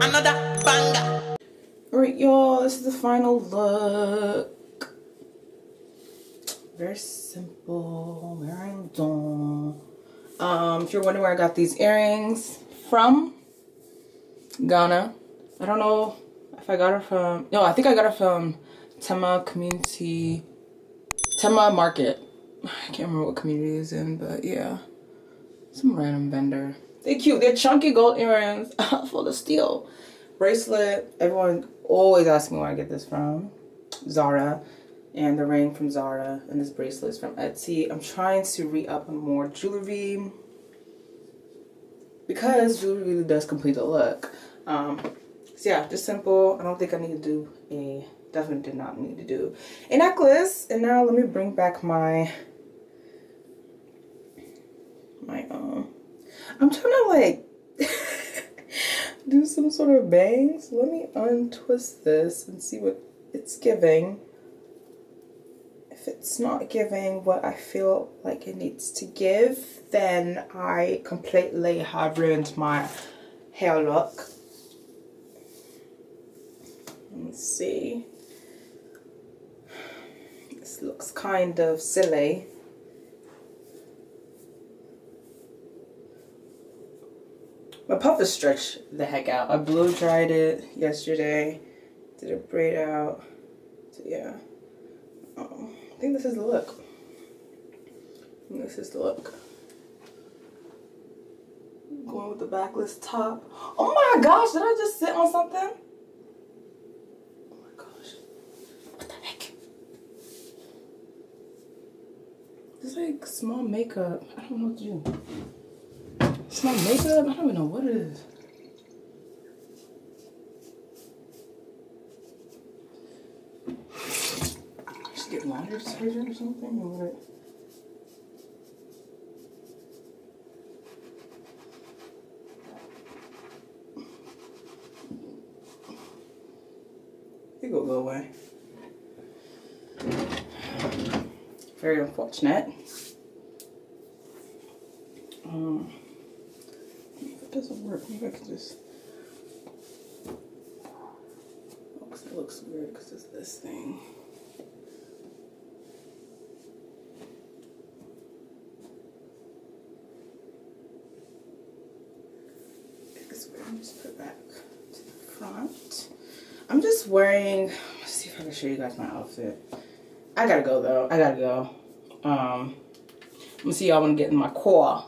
Another banger. Alright y'all, this is the final look. Very simple. Very dumb. If you're wondering where I got these earrings from, Ghana. I don't know if I got it from, no, I think I got it from Tema Market. I can't remember what community it's in, but yeah, some random vendor. They're cute. They're chunky gold earrings full of steel. Bracelet. Everyone always asks me where I get this from. Zara. And the ring from Zara. And this bracelet is from Etsy. I'm trying to re-up on more jewelry, because jewelry really does complete the look. So yeah, just simple. I don't think I need to do a... Definitely did not need to do a necklace. And now let me bring back my... I'm trying to like do some sort of bangs. Let me untwist this and see what it's giving. If it's not giving what I feel like it needs to give, then I completely have ruined my hair look. Let me see. This looks kind of silly. My puff is stretched the heck out. I blow dried it yesterday. Did a braid out. So yeah. I think this is the look. Going with the backless top. Oh my gosh, did I just sit on something? Oh my gosh. What the heck? It's like small makeup. I don't know what to do. It's my makeup. I don't even know what it is. I should get laundry detergent or something. Or what? I think it'll go away. Very unfortunate. Doesn't work. Maybe I can just... Oh, because it looks weird because it's this thing. It's weird. I'm just put it back to the front. I'm just wearing... Let's see if I can show you guys my outfit. I gotta go though. I'm gonna see y'all when I get in my car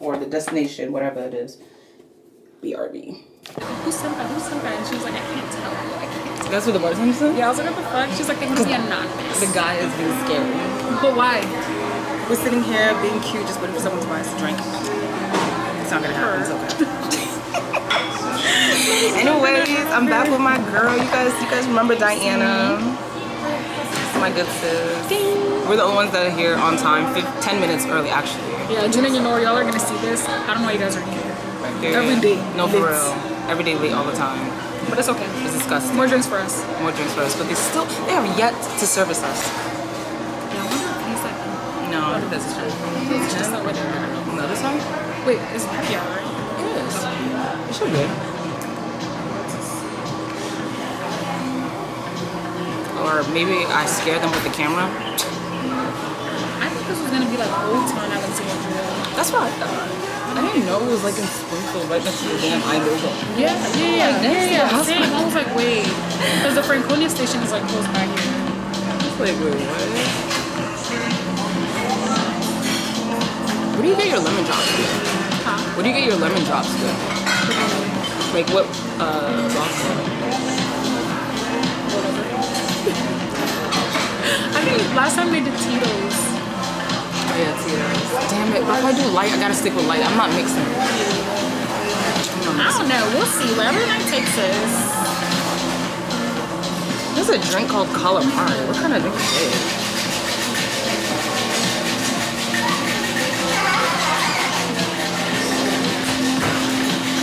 or the destination, whatever it is. BRB. I knew some friend. She was like, I can't tell you. I can't tell you. That's what the boyfriend said? Yeah, I was like, what the fuck? She's like, they can just be anonymous. The guy is being scary. But why? We're sitting here being cute, just waiting for someone to buy us a drink. It's not gonna happen. It's okay. Anyways, I'm back with my girl. You guys remember Diana? It's my good sis. Ding. We're the only ones that are here on time. 10 minutes early, actually. Yeah, June and Yanori, y'all are gonna see this. I don't know why you guys are here. Every day. No, for real. Every day, late all the time. But it's okay. It's disgusting. More drinks for us. But they have yet to service us. Yeah, I wonder if he's like... No, I think that's true. It's just not what they're doing. No, this one? Wait, it's happy hour, right? It is. It should be. Or maybe I scared them with the camera. I thought this was gonna be like Old Town Alexandria. That's what I thought. I didn't know it was like in Springfield, right next to the damn Idova. Yeah. Same. I was like, wait. Because the Franconia station is like close by here. Like, wait, what? Where do you get your lemon drops to? Huh? Where do you get your lemon drops to? Like what, I think last time they did Tito's. Oh yeah, Tito's. Damn it, if I do light, I gotta stick with light. I'm not mixing it. I don't know, we'll see. Wherever that takes us. There's a drink called calamari. What kind of drink is it?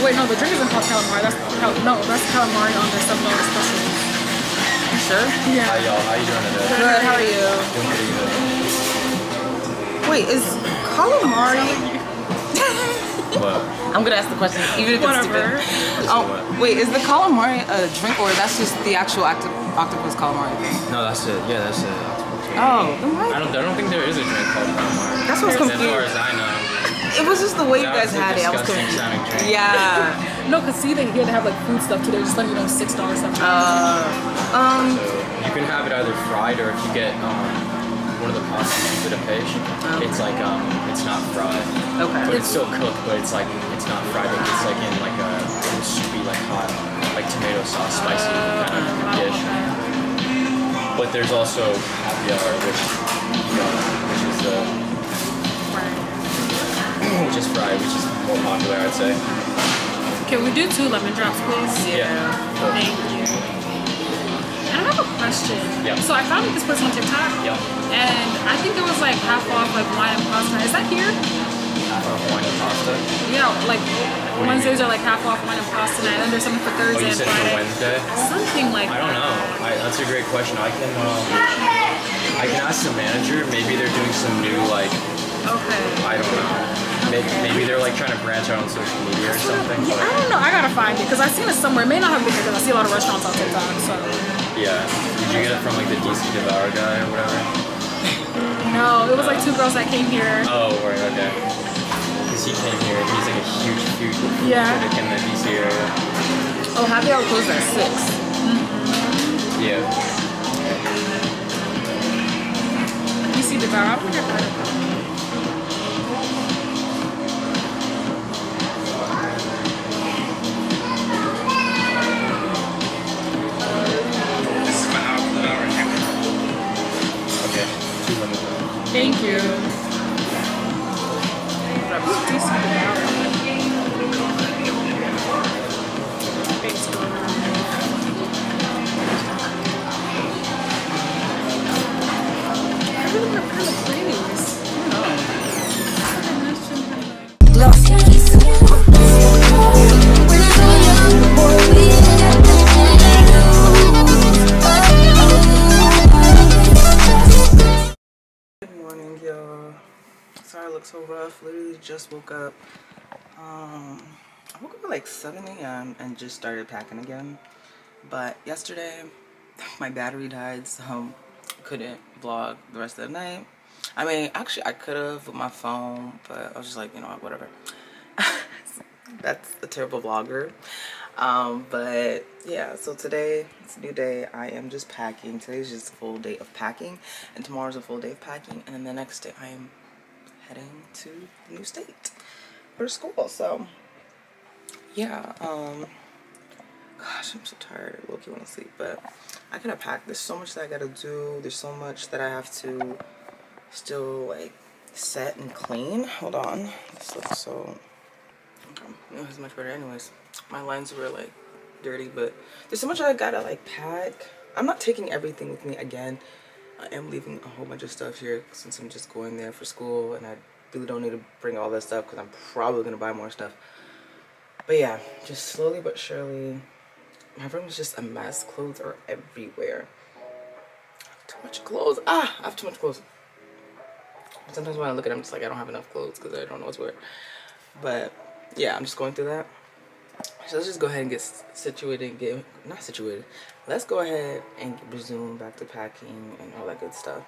Wait, no, the drink isn't called calamari. That's calamari on their some other special. You sure? Yeah. Hi y'all, how you doing today? Good, how are you? Doing pretty good. Wait, is calamari? I'm gonna ask the question, even if it's stupid. Oh, wait, is the calamari a drink, or that's just the actual octopus calamari thing? No, that's it. Yeah, that's it. Oh, I don't think there is a drink called calamari. That's what's confusing. As far as I know. It was just the way you guys had it. I was confused. Yeah. No, because see, they had to have like food stuff too. They're just like, you know, $6 stuff. So you can have it either fried, or if you get one of the pastas with a fish, it's like it's not fried. Okay. But it's still cooked, but it's like it's not fried. It's like in like a soupy, like hot, like tomato sauce, spicy kind of dish. But there's also happy hour, which is the which is fried, which is more popular, I'd say. Can we do 2 lemon drops, please? Yeah. Thank you. And I have a question. Yeah. So I found this place on TikTok. Yeah. And I think it was like half off, like wine and pasta. Is that here? Half off wine and pasta? Yeah, like Wednesdays are like half off wine and pasta night, and there's something for Thursday and Friday. Oh, you said for Wednesday? Something like that. I don't know. That's a great question. I can ask the manager. Maybe they're doing some new, like, okay. I don't know. Maybe they're like trying to branch out on social media or something. Yeah, I don't know. I gotta find it because I've seen it somewhere. It may not have been because I see a lot of restaurants on TikTok. So yeah, did you get it from like the DC Devourer guy or whatever? No, it was like 2 girls that came here. Oh, right, okay. Because he came here and he's like a huge critic in the DC area. Oh, happy hour closed at 6. Mm-hmm. Yeah. DC Devourer. I've never heard of them. Thank you. So rough, literally just woke up. I woke up at like 7 AM and just started packing again, but yesterday my battery died, so couldn't vlog the rest of the night. I mean, actually I could have with my phone, but I was just like, you know what, whatever. That's a terrible vlogger. But yeah, so today it's a new day. I am just packing. Today's just a full day of packing, and tomorrow's a full day of packing, and then the next day I am heading to the new state for school. So yeah, gosh, I'm so tired. I low-key want to sleep, but I gotta pack. There's so much that I gotta do. There's so much that I have to still like set and clean. Hold on, this looks so okay. It was much better anyways. My lines were like dirty, but there's so much I gotta like pack. I'm not taking everything with me again. I am leaving a whole bunch of stuff here since I'm just going there for school, and I really don't need to bring all that stuff because I'm probably going to buy more stuff. But yeah, just slowly but surely. My room is just a mess. Clothes are everywhere. I have too much clothes. I have too much clothes. Sometimes when I look at them, I'm just like, I don't have enough clothes because I don't know what to wear. But yeah, I'm just going through that. So let's just go ahead and get situated and get, not situated, let's go ahead and resume back to packing and all that good stuff.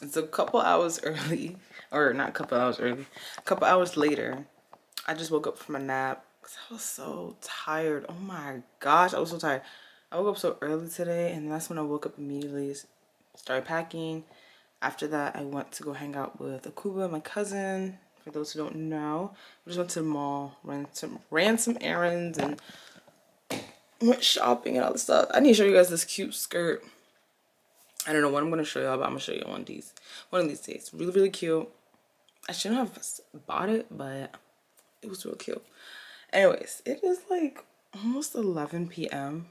It's a couple hours early, or not a couple hours early, a couple hours later. I just woke up from a nap because I was so tired. Oh my gosh, I was so tired. I woke up so early today, and that's when I woke up immediately, started packing. After that, I went to go hang out with Akuba, my cousin. For those who don't know, we just went to the mall, ran some errands, and went shopping and all this stuff. I need to show you guys this cute skirt. I don't know what I'm going to show y'all, but I'm going to show you one of these days. Really, really cute. I shouldn't have bought it, but it was real cute. Anyways, it is like almost 11 p.m.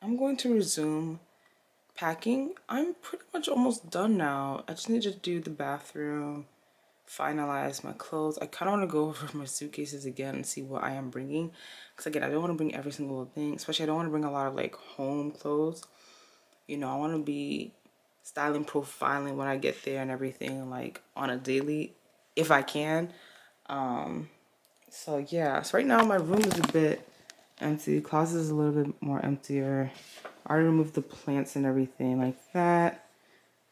I'm going to resume packing. I'm pretty much almost done now. I just need to do the bathroom, finalize my clothes. I kind of want to go over my suitcases again and see what I am bringing. Because again, I don't want to bring every single thing. Especially I don't want to bring a lot of like home clothes. You know, I want to be styling, profiling when I get there and everything, like on a daily if I can. So yeah, so right now my room is a bit empty. Closet is a little bit more emptier. I already removed the plants and everything like that.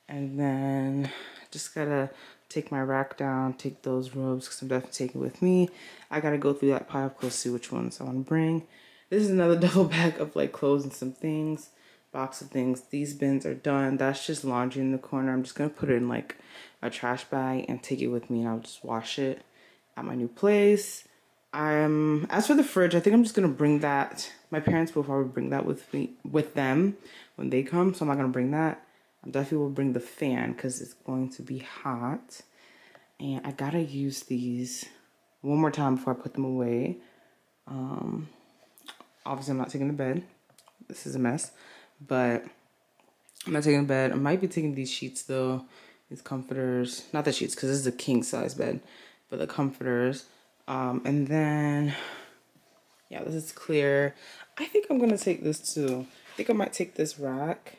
And then just gotta take my rack down, take those robes because I'm definitely taking with me. I gotta go through that pile of clothes, see which ones I want to bring. This is another double bag of like clothes and some things. Box of things. These bins are done. That's just laundry in the corner. I'm just gonna put it in like a trash bag and take it with me, and I'll just wash it at my new place. As for the fridge, I think I'm just gonna bring that. My parents will probably bring that with me, with them when they come, so I'm not gonna bring that. I definitely will bring the fan because it's going to be hot, and I gotta use these one more time before I put them away. Obviously I'm not taking the bed. This is a mess. But I'm not taking a bed. I might be taking these sheets though. These comforters. Not the sheets because this is a king size bed. But the comforters. And then, yeah, this is clear. I think I'm going to take this too. I think I might take this rack.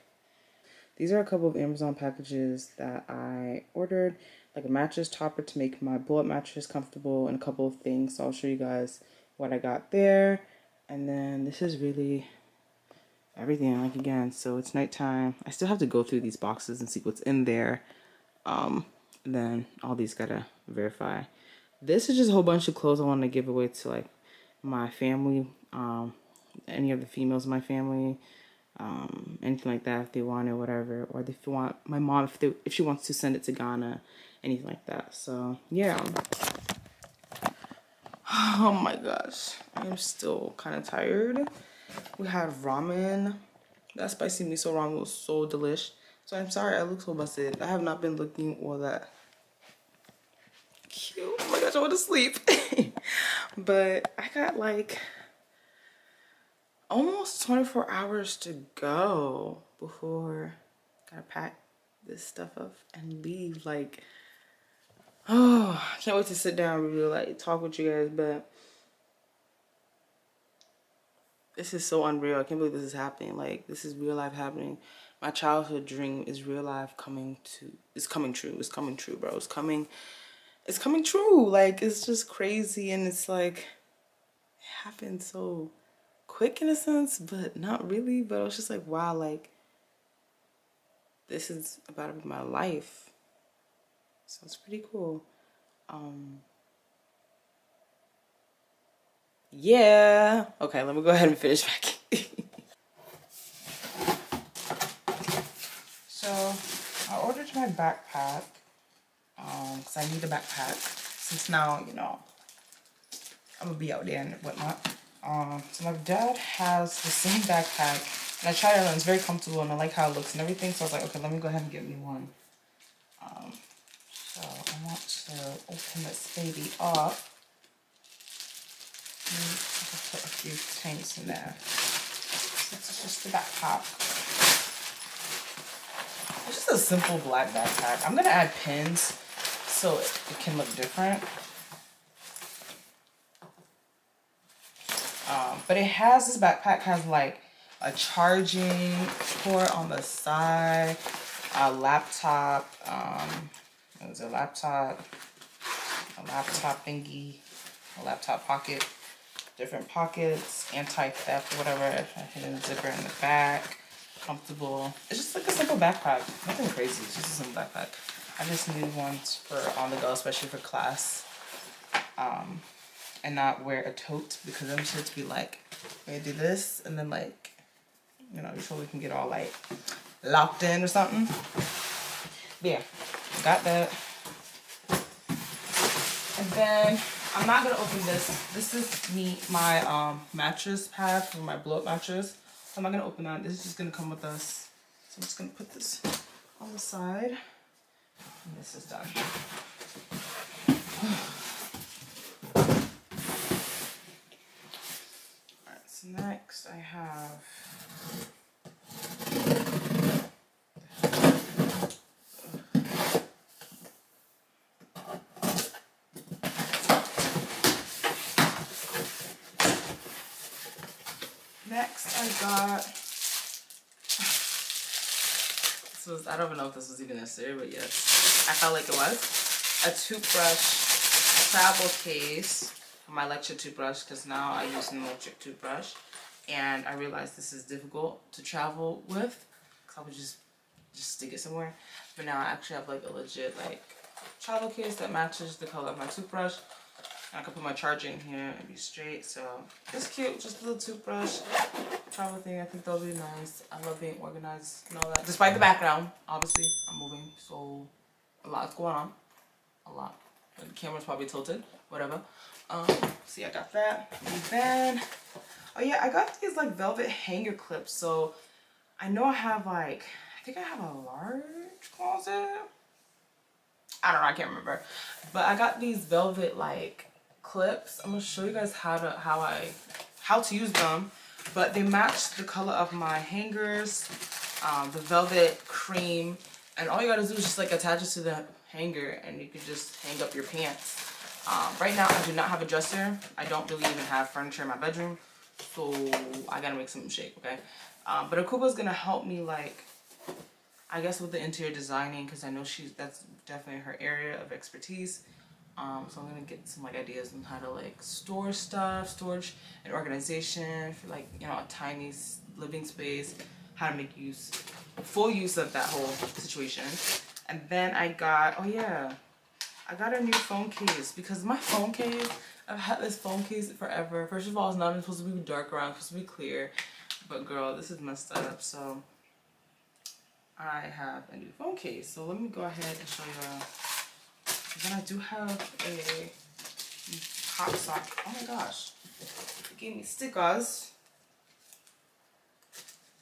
These are a couple of Amazon packages that I ordered. Like a mattress topper to make my blow-up mattress comfortable. And a couple of things. So I'll show you guys what I got there. And then this is really everything, like again, so it's nighttime. I still have to go through these boxes and see what's in there. And then all these gotta verify. This is just a whole bunch of clothes I want to give away to like my family, any of the females in my family, anything like that if they want it, whatever, or if you want my mom if she wants to send it to Ghana, anything like that. So yeah. Oh my gosh, I'm still kind of tired. We had ramen. That spicy miso ramen was so delish. So I'm sorry I look so busted. I have not been looking all that cute. Oh my gosh, I want to sleep. But I got like almost 24 hours to go before I gotta pack this stuff up and leave. Like, oh, I can't wait to sit down and really like talk with you guys, but this is so unreal. I can't believe this is happening. Like, this is real life happening. My childhood dream is real life coming true. It's coming true, bro. It's coming true. Like, it's just crazy. And it's like, it happened so quick in a sense, but not really. But I was just like, wow, like, this is about to be my life. So it's pretty cool. Yeah. Okay, let me go ahead and finish packing. So I ordered my backpack because I need a backpack since now, you know, I'm gonna be out there and whatnot. So my dad has the same backpack, and I tried it on. It's very comfortable, and I like how it looks and everything. So I was like, okay, let me go ahead and get me one. So I want to open this baby up. I'll put a few things in there. This is just the backpack. It's just a simple black backpack. I'm gonna add pins so it can look different. But it has, this backpack has like a charging port on the side, a laptop. It was a laptop thingy, a laptop pocket. Different pockets, anti-theft, whatever. I hidden a zipper in the back, comfortable. It's just like a simple backpack, nothing crazy. It's just a simple backpack. I just need one for on the go, especially for class, and not wear a tote because I'm sure to be like, we're gonna do this, and then like, you know, before we can get all like locked in or something. But yeah, got that, and then I'm not gonna open this. This is my mattress pad for my blow-up mattress. I'm not gonna open that. This is just gonna come with us. So I'm just gonna put this on the side. And this is done. Alright, so next I have this was, I don't even know if this was even necessary, but yes, I felt like it was a toothbrush travel case for my lecture toothbrush, because now I use an electric toothbrush and I realized this is difficult to travel with because I would just stick it somewhere. But now I actually have like a legit like travel case that matches the color of my toothbrush. I can put my charger in here and be straight. So it's cute, just a little toothbrush travel thing. I think that'll be nice. I love being organized and all that. Despite the background, obviously I'm moving, so a lot's going on. A lot. The camera's probably tilted. Whatever. See, I got that. And then, oh yeah, I got these like velvet hanger clips. So I know I have like, I think I have a large closet. I don't know, I can't remember. But I got these velvet like clips. I'm gonna show you guys how to use them, but they match the color of my hangers, the velvet cream, and all you gotta do is just like attach it to the hanger and you can just hang up your pants. Right now I do not have a dresser. I don't really even have furniture in my bedroom, so I gotta make something shake, okay? But Akuba's gonna help me, like, I guess with the interior designing, because I know that's definitely her area of expertise. So I'm gonna get some like ideas on how to like store stuff, storage and organization for like, you know, a tiny living space, how to make full use of that whole situation. And then I got, oh yeah, I got a new phone case, because my phone case, I've had this phone case forever. First of all, it's not even supposed to be dark around, it's supposed to be clear, but girl, this is messed up. So I have a new phone case. So let me go ahead and show you. Then I do have a pop sock. Oh my gosh, it gave me stickers.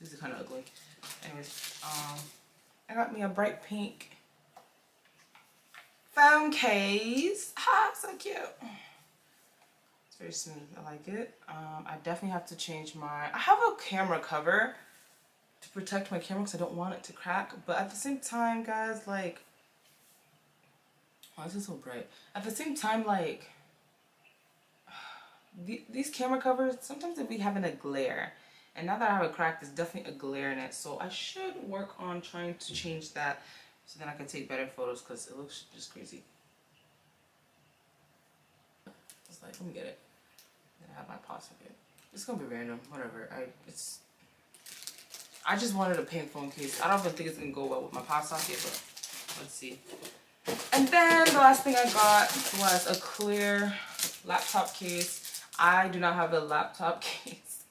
These are kind of ugly. Anyways, I got me a bright pink phone case. Ha, so cute. It's very smooth. I like it. I definitely have to change my. I have a camera cover to protect my camera because I don't want it to crack. But at the same time, guys, like. Oh, this is so bright. At the same time, like, these camera covers, sometimes they be having a glare. And now that I have a crack, there's definitely a glare in it. So I should work on trying to change that so then I can take better photos, because it looks just crazy. It's like, let me get it. Then I have my pause up here. It's going to be random, whatever. I just wanted a pink phone case. I don't even think it's going to go well with my pop socket, but let's see. And then the last thing I got was a clear laptop case. I do not have a laptop case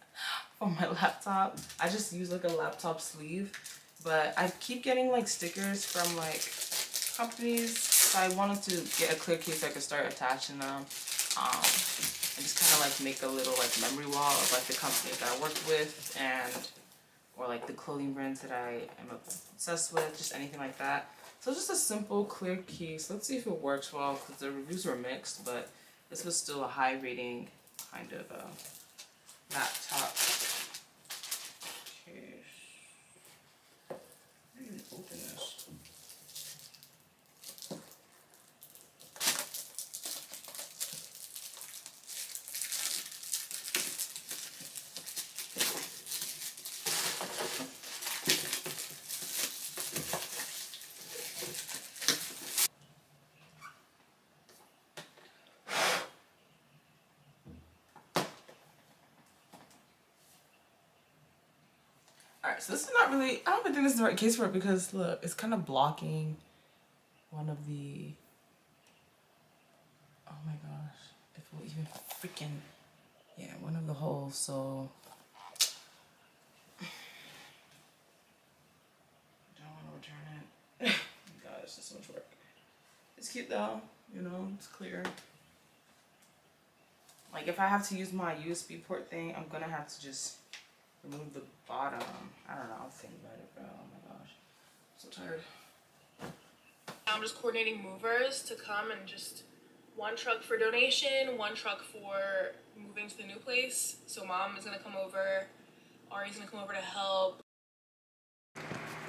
for my laptop. I just use like a laptop sleeve, but I keep getting like stickers from like companies. So I wanted to get a clear case so I could start attaching them. And just kind of like make a little like memory wall of like the companies that I worked with or like the clothing brands that I am obsessed with, just anything like that. So just a simple clear case. Let's see if it works well, because the reviews were mixed, but this was still a high rating kind of a laptop case. I didn't open this. So this is not really, I don't even think this is the right case for it, because look, it's kind of blocking one of the, oh my gosh, if we even freaking, yeah, one of the holes. So I don't want to return it. Oh my gosh, that's so much work. It's cute though, you know, it's clear. Like if I have to use my USB port thing, I'm gonna have to just remove the bottom. I don't know, I'll think about it, bro. Oh my gosh, I'm so tired. I'm just coordinating movers to come and just one truck for donation, one truck for moving to the new place. So mom is gonna come over, Ari's gonna come over to help.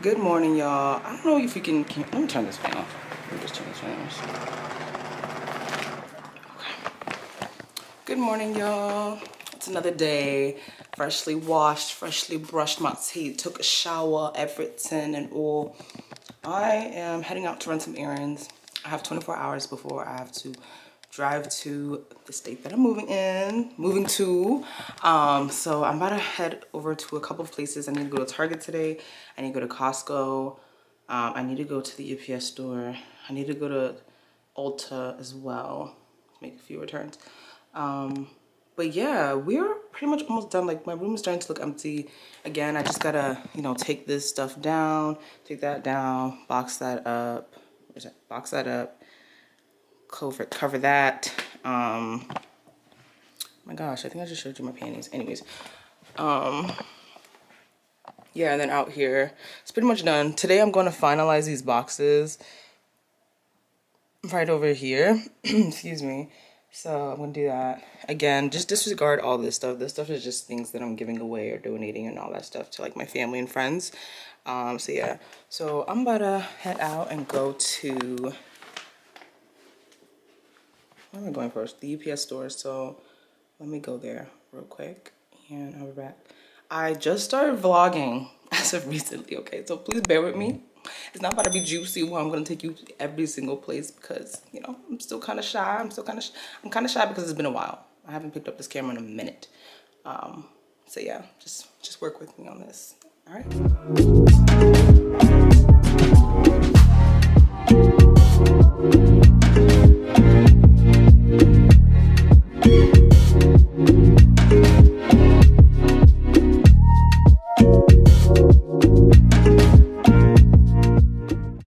Good morning, y'all. I don't know if you can let me turn this fan off. Let me just turn this fan off. Okay. Good morning, y'all. It's another day. Freshly washed, freshly brushed my teeth, took a shower, everything and all. I am heading out to run some errands. I have 24 hours before I have to drive to the state that I'm moving to. So I'm about to head over to a couple of places. I need to go to Target today. I need to go to Costco. I need to go to the UPS store. I need to go to Ulta as well, make a few returns. But yeah, we're pretty much almost done. Like my room is starting to look empty. Again, I just gotta, you know, take this stuff down, take that down, box that up. Box that up, cover that. My gosh, I think I just showed you my panties. Anyways, yeah, and then out here, it's pretty much done. Today I'm going to finalize these boxes right over here. Excuse me. So I'm going to do that. Again, just disregard all this stuff. This stuff is just things that I'm giving away or donating and all that stuff to like my family and friends. So yeah, so I'm about to head out and go to, where am I going first? The UPS store, so let me go there real quick and I'll be back. I just started vlogging as of recently, okay, so please bear with me. It's not about to be juicy where I'm going to take you to every single place because, you know, I'm still kind of shy. I'm kind of shy because it's been a while. I haven't picked up this camera in a minute. So yeah, just work with me on this. All right.